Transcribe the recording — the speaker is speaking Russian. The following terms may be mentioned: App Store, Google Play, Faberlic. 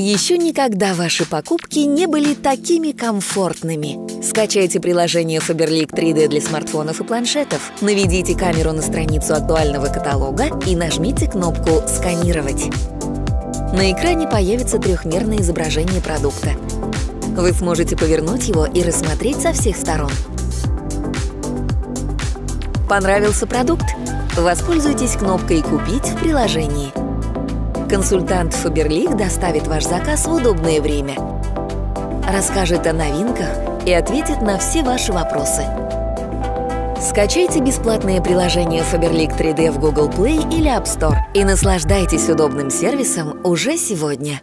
Еще никогда ваши покупки не были такими комфортными. Скачайте приложение Faberlic 3D для смартфонов и планшетов, наведите камеру на страницу актуального каталога и нажмите кнопку «Сканировать». На экране появится трехмерное изображение продукта. Вы сможете повернуть его и рассмотреть со всех сторон. Понравился продукт? Воспользуйтесь кнопкой «Купить» в приложении. Консультант Faberlic доставит ваш заказ в удобное время, расскажет о новинках и ответит на все ваши вопросы. Скачайте бесплатное приложение Faberlic 3D в Google Play или App Store и наслаждайтесь удобным сервисом уже сегодня.